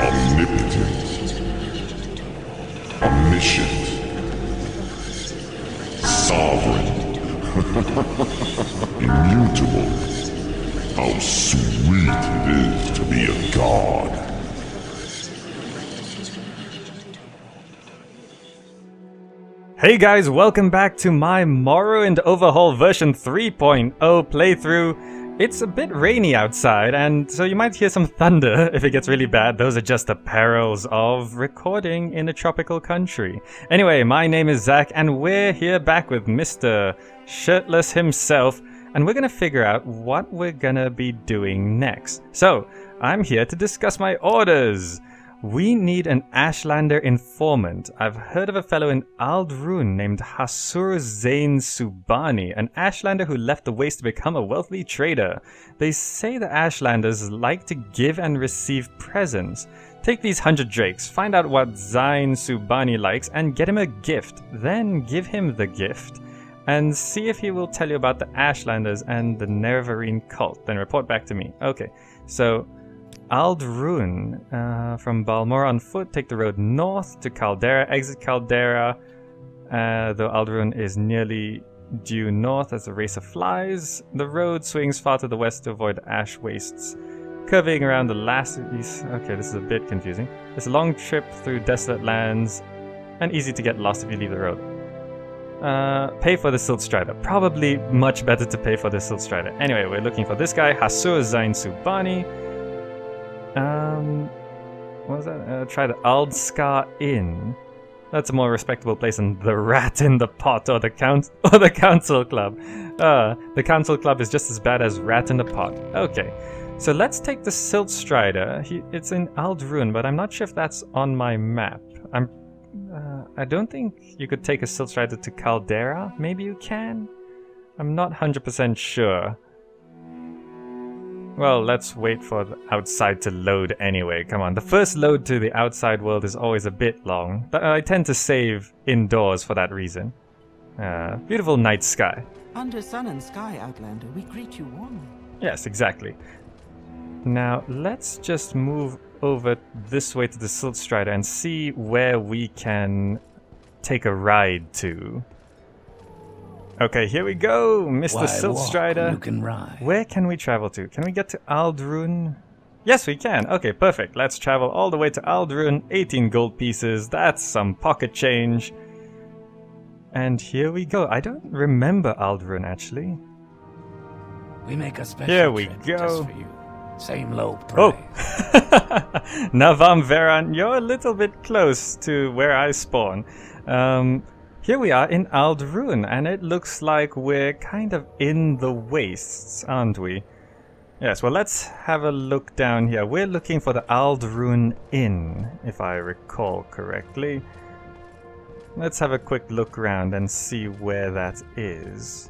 Omnipotent, omniscient, sovereign, immutable. How sweet it is to be a god. Hey guys, welcome back to my Morrowind Overhaul version 3.0 playthrough. It's a bit rainy outside, and so you might hear some thunder if it gets really bad. Those are just the perils of recording in a tropical country. Anyway, my name is Zach, and we're here back with Mr. Shirtless himself, and we're gonna figure out what we're gonna be doing next. So, I'm here to discuss my orders. We need an Ashlander informant. I've heard of a fellow in Ald'ruhn named Hassour Zainsubani, an Ashlander who left the Waste to become a wealthy trader. They say the Ashlanders like to give and receive presents. Take these 100 drakes, find out what Zainsubani likes, and get him a gift. Then give him the gift, and see if he will tell you about the Ashlanders and the Nerevarine cult. Then report back to me. Okay, so Ald'ruhn, from Balmora on foot, take the road north to Caldera, exit Caldera, though Ald'ruhn is nearly due north as the racer flies. The road swings far to the west to avoid ash wastes, curving around the last east. Okay, this is a bit confusing. It's a long trip through desolate lands, and easy to get lost if you leave the road. Pay for the Silt Strider. Probably much better to pay for the Silt Strider. Anyway, we're looking for this guy, Hassour Zainsubani. What was that? Try the Ald-skar Inn. That's a more respectable place than the Rat in the Pot or the Council Club. The Council Club is just as bad as Rat in the Pot. Okay, so let's take the Silt Strider. It's in Ald'ruhn, but I'm not sure if that's on my map. I don't think you could take a Silt Strider to Caldera. Maybe you can? I'm not 100% sure. Well, let's wait for the outside to load anyway. Come on, the first load to the outside world is always a bit long. I tend to save indoors for that reason. Beautiful night sky. Under sun and sky, Outlander, we greet you warmly. Yes, exactly. Now, let's just move over this way to the Silt Strider and see where we can take a ride to. Okay, here we go, Mr. Silt Strider. You can ride. Where can we travel to? Can we get to Ald'ruhn? Yes, we can. Okay, perfect. Let's travel all the way to Ald'ruhn. 18 gold pieces. That's some pocket change. And here we go. I don't remember Ald'ruhn, actually. We make a special here we go. Just for you. Same low price. Oh, Navam Veran, you're a little bit close to where I spawn. Here we are in Ald'ruhn, and it looks like we're kind of in the wastes, aren't we? Yes, well, let's have a look down here. We're looking for the Ald'ruhn Inn, if I recall correctly. Let's have a quick look around and see where that is.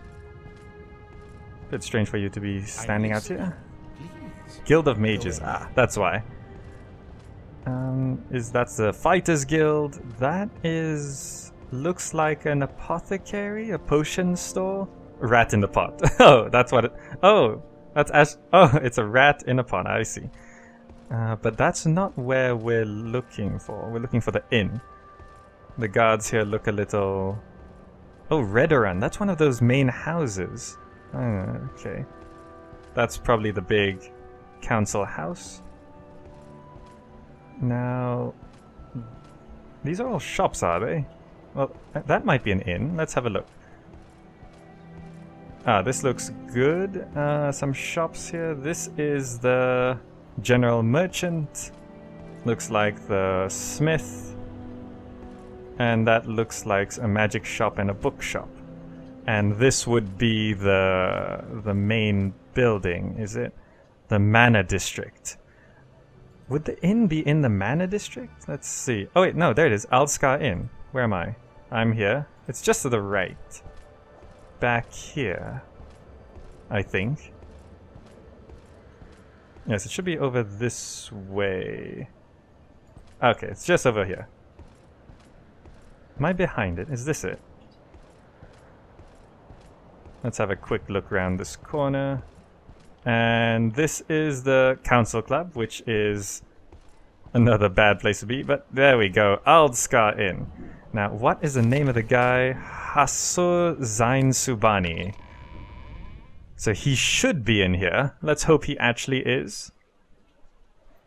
Bit strange for you to be standing out here. Guild of Mages, ah, that's why. That's the Fighter's Guild. That is... looks like an apothecary, a potion store. Rat in the Pot. Oh, that's what it... oh, that's it's a rat in a pot, I see. But that's not where we're looking for. We're looking for the inn. The guards here look a little... oh, Redoran, that's one of those main houses. Okay. That's probably the big council house. Now... these are all shops, are they? Well, that might be an inn. Let's have a look. Ah, this looks good. Some shops here. This is the general merchant. Looks like the smith. And that looks like a magic shop and a bookshop. And this would be the main building, is it? The Manor District. Would the inn be in the Manor District? Let's see. Oh wait, no, there it is. Ald-skar Inn. Where am I? I'm here. It's just to the right. Back here, I think. Yes, it should be over this way. Okay, it's just over here. Am I behind it? Is this it? Let's have a quick look around this corner. And this is the Council Club, which is another bad place to be, but there we go, Ald-skar Inn. Now, what is the name of the guy? Hassour Zainsubani. So he should be in here. Let's hope he actually is.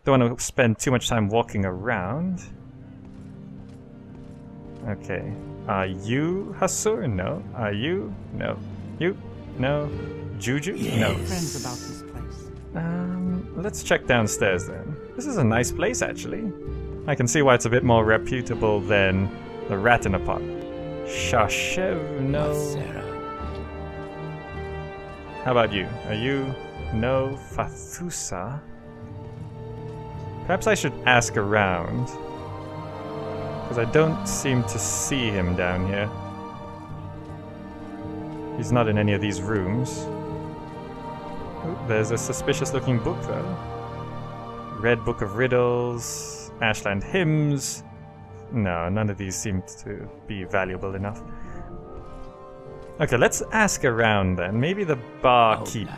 Don't want to spend too much time walking around. Okay. Are you Hassour? No. Are you? No. You? No. Juju? Yes. No. Friends about this place. Let's check downstairs then. This is a nice place actually. I can see why it's a bit more reputable than the Rat in the Pot. Shashevno. How about you? Are you? No. Fathusa? Perhaps I should ask around, because I don't seem to see him down here. He's not in any of these rooms. Ooh, there's a suspicious looking book though. Red Book of Riddles, Ashland Hymns. No, none of these seem to be valuable enough. Okay, let's ask around then. Maybe the barkeep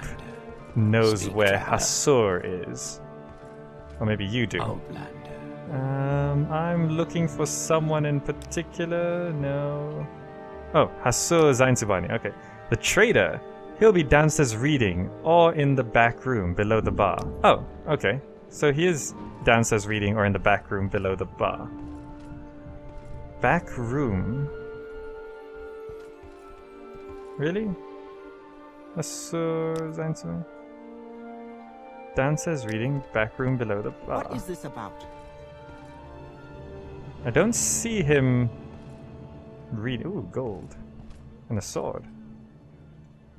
knows where Hassour is. Or maybe you do. I'm looking for someone in particular. No. Oh, Hassour Zainsubani. Okay. The trader. He'll be downstairs reading or in the back room below the bar. Oh, okay. So he is downstairs reading or in the back room below the bar. Back room? Really? Hassour Zainsubani? Downstairs reading, back room below the bar. What is this about? I don't see him read. Ooh, gold. And a sword.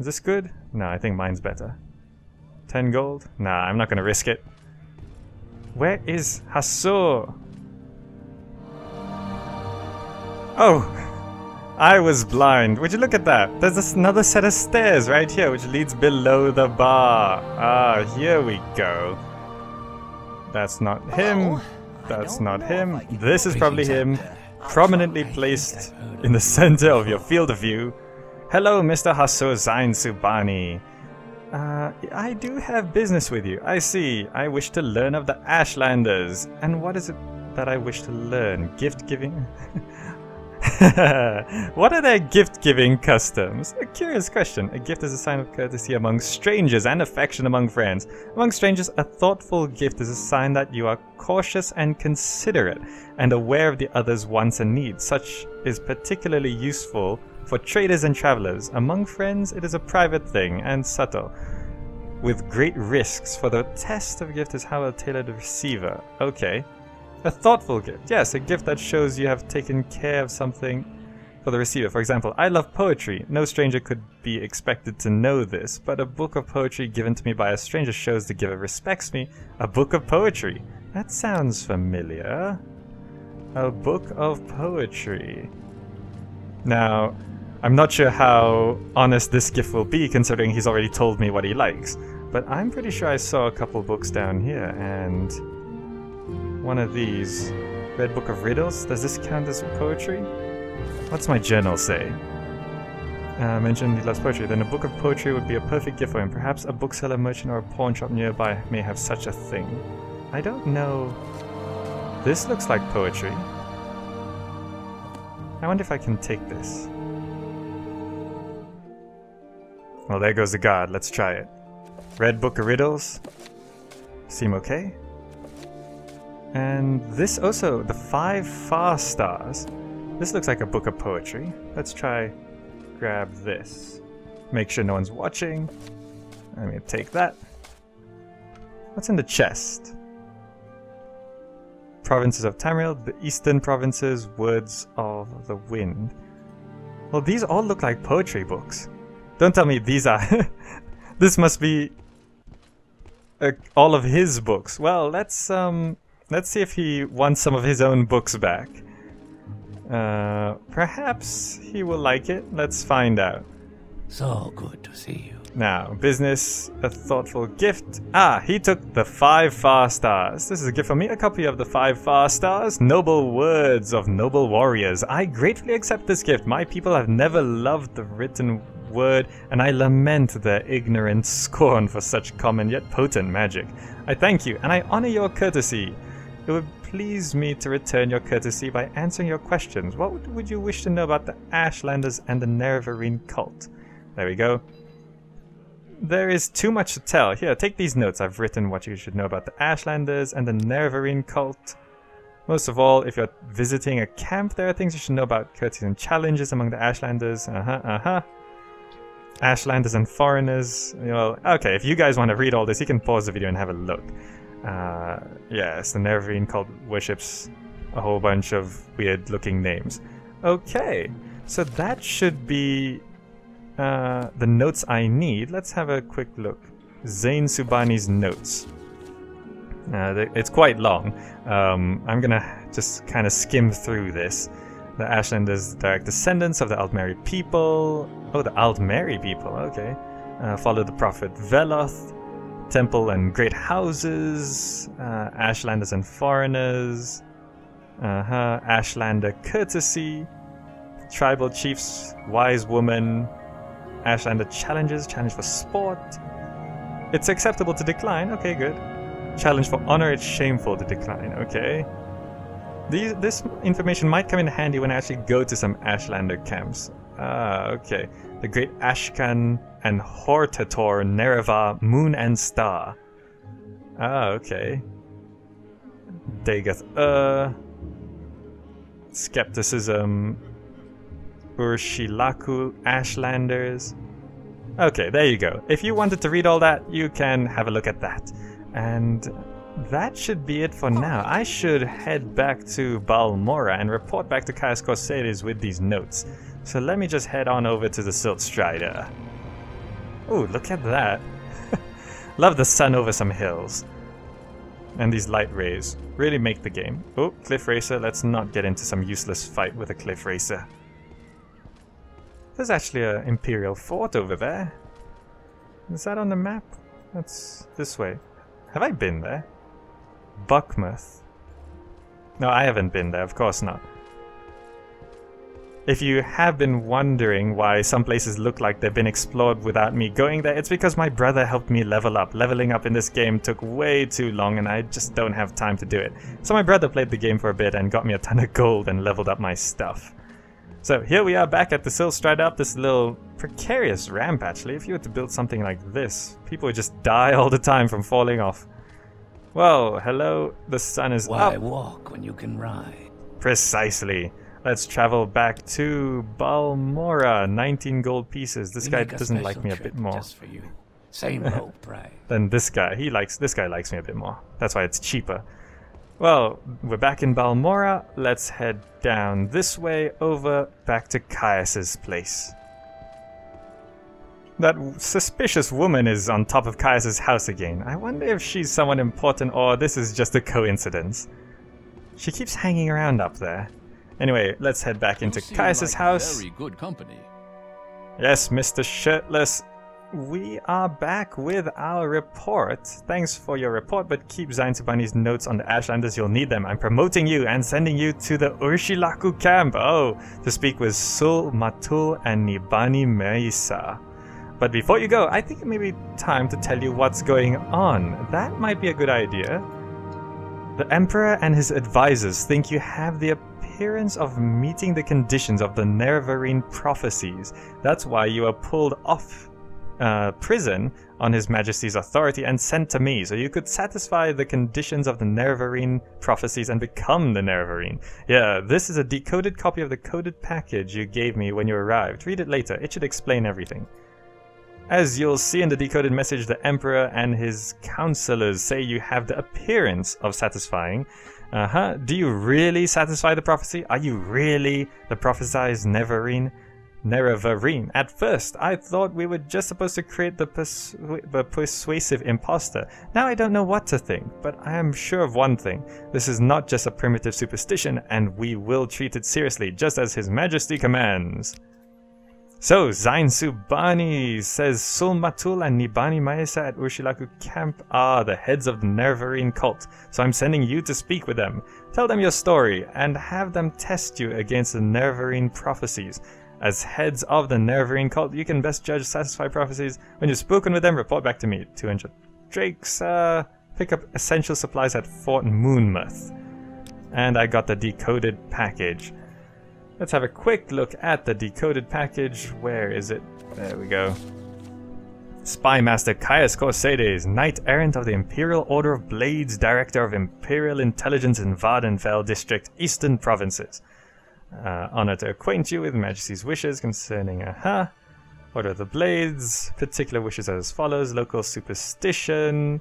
Is this good? No, I think mine's better. 10 gold? Nah, I'm not gonna risk it. Where is Hassour? Oh! I was blind. Would you look at that? There's this another set of stairs right here which leads below the bar. Ah, here we go. That's not him. That's not him. This is probably him. Prominently placed in the center of your field of view. Hello, Mr. Hassour Zainsubani. I do have business with you. I see. I wish to learn of the Ashlanders. And what is it that I wish to learn? Gift giving? What are their gift giving customs? A curious question. A gift is a sign of courtesy among strangers and affection among friends. Among strangers, a thoughtful gift is a sign that you are cautious and considerate and aware of the other's wants and needs. Such is particularly useful for traders and travelers. Among friends, it is a private thing and subtle, with great risks, for the test of a gift is how well tailored the receiver. Okay. A thoughtful gift. Yes, a gift that shows you have taken care of something for the receiver. For example, I love poetry. No stranger could be expected to know this, but a book of poetry given to me by a stranger shows the giver respects me. A book of poetry. That sounds familiar. A book of poetry. Now, I'm not sure how honest this gift will be, considering he's already told me what he likes. But I'm pretty sure I saw a couple books down here, and one of these. Red Book of Riddles? Does this count as poetry? What's my journal say? Mentioned he loves poetry. Then a book of poetry would be a perfect gift for him. Perhaps a bookseller, merchant, or a pawn shop nearby may have such a thing. I don't know. This looks like poetry. I wonder if I can take this. Well, there goes the guard. Let's try it. Red Book of Riddles. Seem okay. And this also, The Five Far Stars. This looks like a book of poetry. Let's try grab this. Make sure no one's watching. I'm gonna take that. What's in the chest? Provinces of Tamriel, the Eastern Provinces, Words of the Wind. Well, these all look like poetry books. Don't tell me these are... This must be all of his books. Well, let's see if he wants some of his own books back. Perhaps he will like it. Let's find out. So good to see you. Now, business, a thoughtful gift. Ah, he took the 5 Far Stars. This is a gift for me, a copy of the 5 Far Stars. Noble words of noble warriors. I gratefully accept this gift. My people have never loved the written word, and I lament their ignorant scorn for such common yet potent magic. I thank you, and I honor your courtesy. It would please me to return your courtesy by answering your questions. What would you wish to know about the Ashlanders and the Nerevarine cult? There we go. There is too much to tell. Here, take these notes. I've written what you should know about the Ashlanders and the Nerevarine cult. Most of all, if you're visiting a camp, there are things you should know about courtesies and challenges among the Ashlanders. Ashlanders and foreigners. Well, okay, if you guys want to read all this, you can pause the video and have a look. Yes, the Nerevarine cult worships a whole bunch of weird-looking names. Okay, so that should be the notes I need. Let's have a quick look. Zainsubani's notes. It's quite long. I'm gonna just kind of skim through this. The Ashlanders, direct descendants of the Altmeri people. Oh, the Altmeri people, okay. Follow the prophet Veloth. Temple and great houses. Ashlanders and foreigners. Ashlander courtesy. Tribal chiefs, wise woman. Ashlander challenges, challenge for sport. It's acceptable to decline, okay, good. Challenge for honor, it's shameful to decline, okay. This information might come in handy when I actually go to some Ashlander camps. Okay. The great Ashkan and Hortator, Nereva, Moon and Star. Okay. Dagoth, Skepticism, Urshilaku, Ashlanders. Okay, there you go. If you wanted to read all that, you can have a look at that. And that should be it for now. I should head back to Balmora and report back to Caius Cosades with these notes. So let me just head on over to the Silt Strider. Ooh, look at that. Love the sun over some hills. And these light rays really make the game. Oh, Cliff Racer, let's not get into some useless fight with a Cliff Racer. There's actually an Imperial fort over there. Is that on the map? That's this way. Have I been there? Buckmouth. No, I haven't been there, of course not. If you have been wondering why some places look like they've been explored without me going there, it's because my brother helped me level up. Leveling up in this game took way too long and I just don't have time to do it. So my brother played the game for a bit and got me a ton of gold and leveled up my stuff. So here we are back at the Silt Strider, up this little precarious ramp actually. If you were to build something like this, people would just die all the time from falling off. Whoa, hello, the sun is up. Why walk when you can ride? Precisely. Let's travel back to Balmora. 19 gold pieces. This guy doesn't like me a bit more. Just for you. Same old price. Than this guy. This guy likes me a bit more. That's why it's cheaper. Well, we're back in Balmora. Let's head down this way over back to Caius's place. That suspicious woman is on top of Caius's house again. I wonder if she's someone important or this is just a coincidence. She keeps hanging around up there. Anyway, let's head back into Caius's house. Very good company. Yes, Mr. Shirtless, we are back with our report. Thanks for your report, but keep Zainsubani's notes on the Ashlanders. You'll need them. I'm promoting you and sending you to the Urshilaku camp. Oh, to speak with Sul-Matuul and Nibani Maesa. But before you go, I think it may be time to tell you what's going on. That might be a good idea. The Emperor and his advisors think you have the appearance of meeting the conditions of the Nerevarine prophecies. That's why you are pulled off prison on His Majesty's authority and sent to me, so you could satisfy the conditions of the Nerevarine prophecies and become the Nerevarine. Yeah, this is a decoded copy of the coded package you gave me when you arrived. Read it later, it should explain everything. As you'll see in the decoded message, the Emperor and his counselors say you have the appearance of satisfying. Do you really satisfy the prophecy? Are you really the prophesized Nerevarine? At first, I thought we were just supposed to create the persuasive imposter. Now I don't know what to think, but I am sure of one thing. This is not just a primitive superstition, and we will treat it seriously, just as His Majesty commands. So, Zainsubani says Sul-Matuul and Nibani Maesa at Urshilaku camp are the heads of the Nerevarine cult, so I'm sending you to speak with them. Tell them your story, and have them test you against the Nerevarine prophecies. As heads of the Nerevarine cult, you can best judge satisfy prophecies. When you've spoken with them, report back to me. 200 drakes, pick up essential supplies at Fort Moonmouth. And I got the decoded package. Let's have a quick look at the decoded package. Where is it? There we go. Spymaster Caius Cosades, Knight-Errant of the Imperial Order of Blades, Director of Imperial Intelligence in Vardenfell District, Eastern Provinces. Honor to acquaint you with Majesty's wishes concerning Order of the Blades. Particular wishes as follows: local superstition,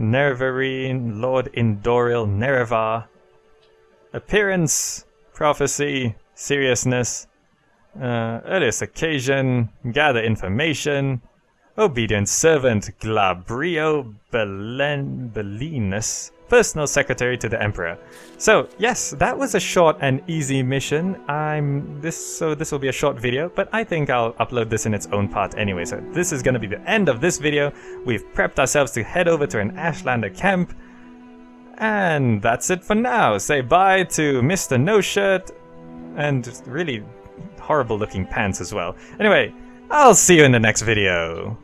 Nerevarine, Lord Indoril Nerevar. Appearance, prophecy, seriousness, earliest occasion, gather information, obedient servant Glabrio Belinus, personal secretary to the Emperor. So yes, that was a short and easy mission. So this will be a short video, but I think I'll upload this in its own part anyway. So this is going to be the end of this video. We've prepped ourselves to head over to an Ashlander camp, and that's it for now. Say bye to Mr. No Shirt, and really horrible looking pants as well. Anyway, I'll see you in the next video.